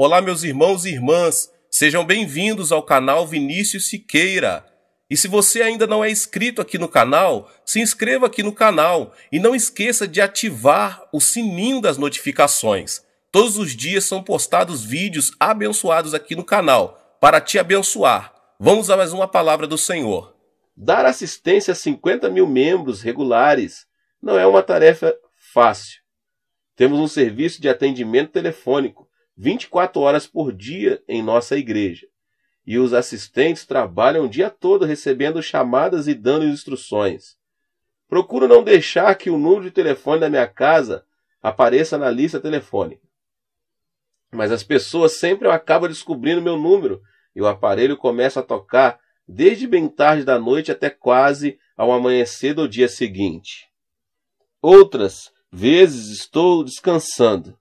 Olá, meus irmãos e irmãs, sejam bem-vindos ao canal Vinícius Siqueira. E se você ainda não é inscrito aqui no canal, se inscreva aqui no canal e não esqueça de ativar o sininho das notificações. Todos os dias são postados vídeos abençoados aqui no canal, para te abençoar. Vamos a mais uma palavra do Senhor. Dar assistência a 50 mil membros regulares não é uma tarefa fácil. Temos um serviço de atendimento telefônico 24 horas por dia em nossa igreja. E os assistentes trabalham o dia todo recebendo chamadas e dando instruções. Procuro não deixar que o número de telefone da minha casa apareça na lista telefônica. Mas as pessoas sempre acabam descobrindo meu número e o aparelho começa a tocar desde bem tarde da noite até quase ao amanhecer do dia seguinte. Outras vezes estou descansando.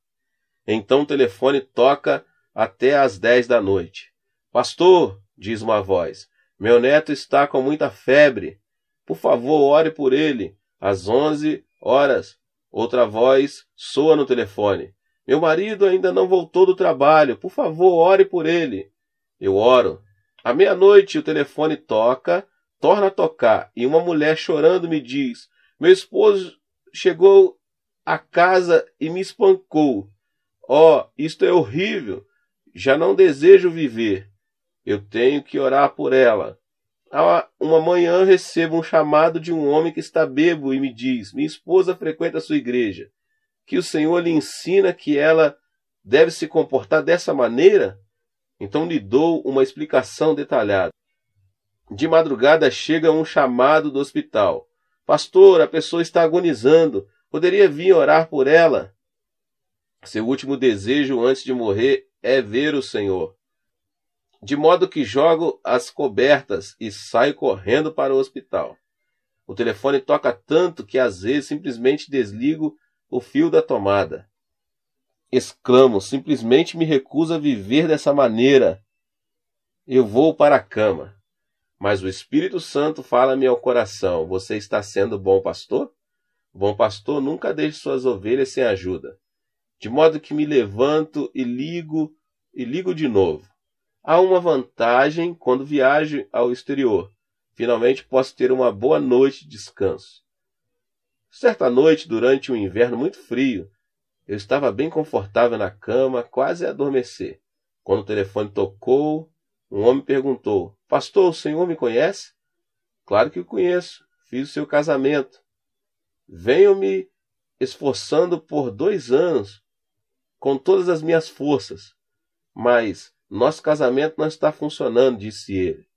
Então o telefone toca até às 10 da noite. Pastor, diz uma voz, meu neto está com muita febre. Por favor, ore por ele. Às 11 horas, outra voz soa no telefone. Meu marido ainda não voltou do trabalho. Por favor, ore por ele. Eu oro. À meia-noite, o telefone torna a tocar, e uma mulher chorando me diz, meu esposo chegou a casa e me espancou. Oh, isto é horrível. Já não desejo viver. Eu tenho que orar por ela. Uma manhã recebo um chamado de um homem que está bêbado e me diz, minha esposa frequenta a sua igreja. Que o Senhor lhe ensina que ela deve se comportar dessa maneira? Então lhe dou uma explicação detalhada. De madrugada chega um chamado do hospital. Pastor, a pessoa está agonizando. Poderia vir orar por ela? Seu último desejo antes de morrer é ver o Senhor. De modo que jogo as cobertas e saio correndo para o hospital. O telefone toca tanto que às vezes simplesmente desligo o fio da tomada. Exclamo, simplesmente me recuso a viver dessa maneira. Eu vou para a cama. Mas o Espírito Santo fala-me ao coração, você está sendo bom pastor? O bom pastor nunca deixa suas ovelhas sem ajuda. De modo que me levanto e ligo de novo. Há uma vantagem quando viajo ao exterior. Finalmente posso ter uma boa noite de descanso. Certa noite, durante um inverno muito frio, eu estava bem confortável na cama, quase a adormecer. Quando o telefone tocou, um homem perguntou, pastor, o senhor me conhece? Claro que o conheço, fiz o seu casamento. Venho me esforçando por 2 anos, com todas as minhas forças. Mas nosso casamento não está funcionando, disse ele.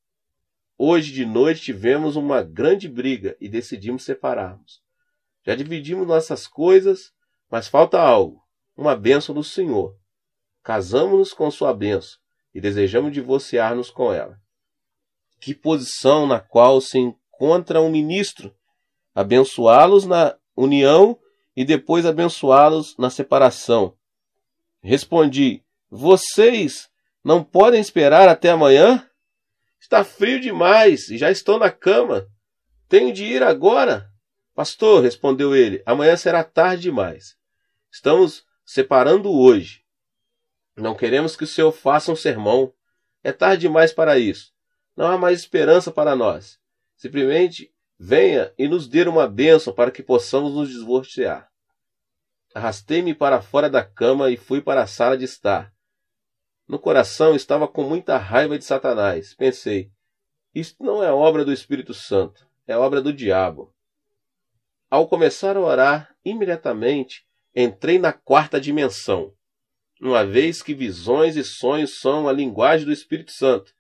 Hoje de noite tivemos uma grande briga e decidimos separarmos. Já dividimos nossas coisas, mas falta algo, uma bênção do Senhor. Casamos-nos com sua bênção e desejamos divorciar-nos com ela. Que posição na qual se encontra um ministro? Abençoá-los na união e depois abençoá-los na separação. Respondi, vocês não podem esperar até amanhã? Está frio demais e já estou na cama. Tenho de ir agora. Pastor, respondeu ele, amanhã será tarde demais. Estamos separando hoje. Não queremos que o Senhor faça um sermão. É tarde demais para isso. Não há mais esperança para nós. Simplesmente venha e nos dê uma bênção para que possamos nos divorciar. Arrastei-me para fora da cama e fui para a sala de estar. No coração estava com muita raiva de Satanás. Pensei, isto não é obra do Espírito Santo, é obra do diabo. Ao começar a orar, imediatamente entrei na 4ª dimensão, uma vez que visões e sonhos são a linguagem do Espírito Santo.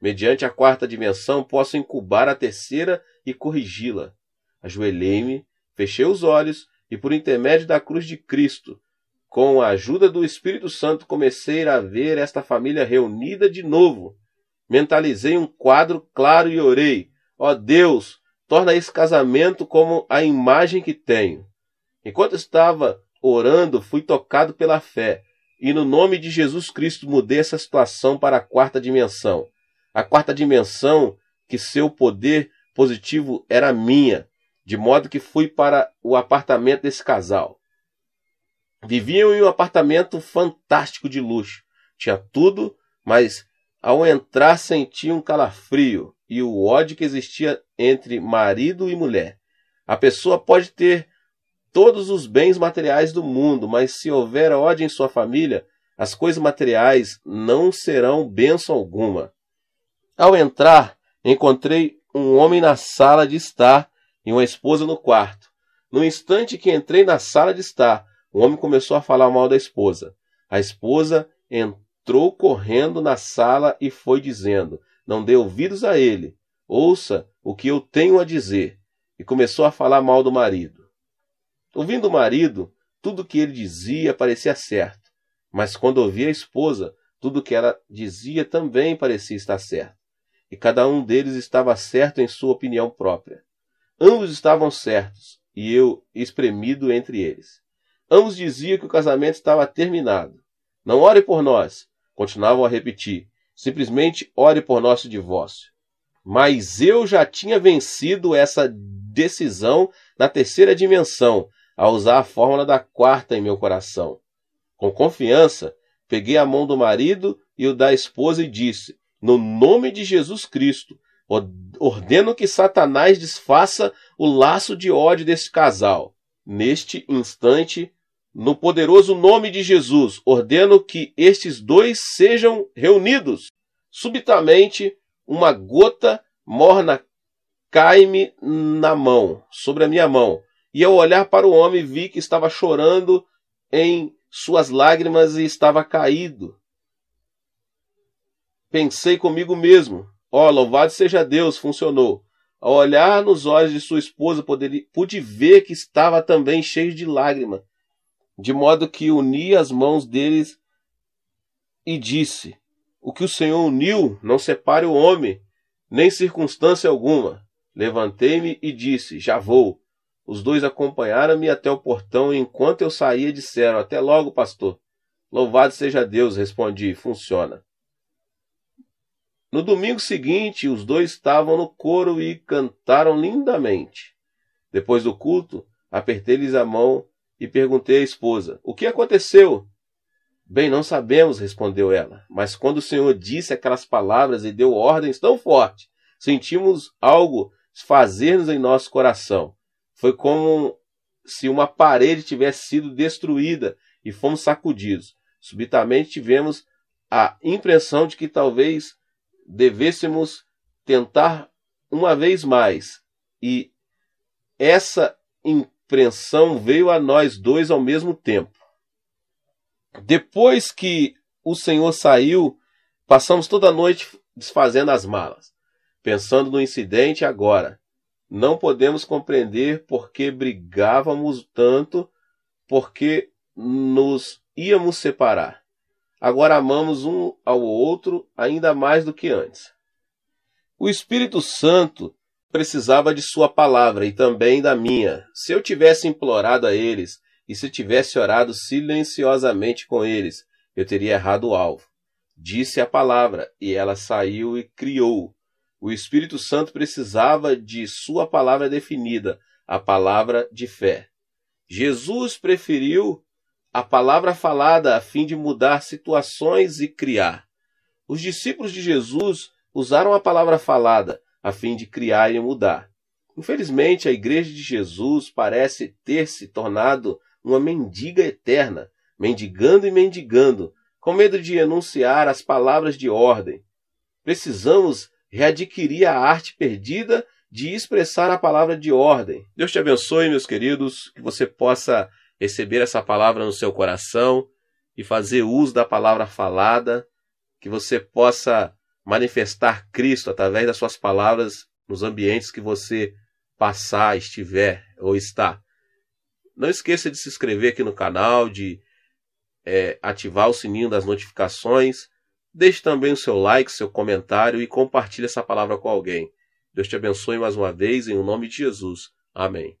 Mediante a 4ª dimensão, posso incubar a 3ª e corrigi-la. Ajoelhei-me, fechei os olhos e, por intermédio da cruz de Cristo, com a ajuda do Espírito Santo, comecei a ver esta família reunida de novo. Mentalizei um quadro claro e orei, ó Deus, torna esse casamento como a imagem que tenho. Enquanto estava orando, fui tocado pela fé, e no nome de Jesus Cristo mudei essa situação para a 4ª dimensão. A 4ª dimensão, que seu poder positivo era minha, de modo que fui para o apartamento desse casal. Viviam em um apartamento fantástico de luxo, tinha tudo, mas ao entrar sentia um calafrio e o ódio que existia entre marido e mulher. A pessoa pode ter todos os bens materiais do mundo, mas se houver ódio em sua família, as coisas materiais não serão bênção alguma. Ao entrar, encontrei um homem na sala de estar e uma esposa no quarto. No instante que entrei na sala de estar, o homem começou a falar mal da esposa. A esposa entrou correndo na sala e foi dizendo: não dê ouvidos a ele, ouça o que eu tenho a dizer. E começou a falar mal do marido. Ouvindo o marido, tudo o que ele dizia parecia certo, mas quando ouvia a esposa, tudo o que ela dizia também parecia estar certo, e cada um deles estava certo em sua opinião própria. Ambos estavam certos, e eu espremido entre eles. Ambos diziam que o casamento estava terminado. Não ore por nós, continuavam a repetir, simplesmente ore por nosso divórcio. Mas eu já tinha vencido essa decisão na terceira dimensão, a usar a fórmula da quarta em meu coração. Com confiança, peguei a mão do marido e o da esposa e disse: no nome de Jesus Cristo, ordeno que Satanás desfaça o laço de ódio desse casal. Neste instante, no poderoso nome de Jesus, ordeno que estes dois sejam reunidos. Subitamente, uma gota morna cai-me na mão, sobre a minha mão, e ao olhar para o homem vi que estava chorando em suas lágrimas e estava caído. Pensei comigo mesmo: ó, louvado seja Deus, funcionou. Ao olhar nos olhos de sua esposa, pude ver que estava também cheio de lágrima, de modo que uni as mãos deles e disse: o que o Senhor uniu, não separe o homem, nem circunstância alguma. Levantei-me e disse: já vou. Os dois acompanharam-me até o portão e enquanto eu saía disseram: até logo, pastor. Louvado seja Deus, respondi, funciona. No domingo seguinte, os dois estavam no coro e cantaram lindamente. Depois do culto, apertei-lhes a mão e perguntei à esposa: o que aconteceu? Bem, não sabemos, respondeu ela, mas quando o Senhor disse aquelas palavras e deu ordens tão fortes, sentimos algo desfazer-nos em nosso coração. Foi como se uma parede tivesse sido destruída e fomos sacudidos. Subitamente tivemos a impressão de que talvez devêssemos tentar uma vez mais, e essa impressão veio a nós dois ao mesmo tempo. Depois que o Senhor saiu, passamos toda a noite desfazendo as malas, pensando no incidente agora. Não podemos compreender por que brigávamos tanto, porque nos íamos separar. Agora amamos um ao outro ainda mais do que antes. O Espírito Santo precisava de sua palavra e também da minha. Se eu tivesse implorado a eles e se tivesse orado silenciosamente com eles, eu teria errado o alvo. Disse a palavra e ela saiu e criou. O Espírito Santo precisava de sua palavra definida, a palavra de fé. Jesus preferiu a palavra falada a fim de mudar situações e criar. Os discípulos de Jesus usaram a palavra falada a fim de criar e mudar. Infelizmente, a Igreja de Jesus parece ter se tornado uma mendiga eterna, mendigando e mendigando, com medo de enunciar as palavras de ordem. Precisamos readquirir a arte perdida de expressar a palavra de ordem. Deus te abençoe, meus queridos, que você possa receber essa palavra no seu coração e fazer uso da palavra falada, que você possa manifestar Cristo através das suas palavras nos ambientes que você passar, estiver ou está. Não esqueça de se inscrever aqui no canal, de ativar o sininho das notificações, deixe também o seu like, seu comentário e compartilhe essa palavra com alguém. Deus te abençoe mais uma vez, em nome de Jesus. Amém.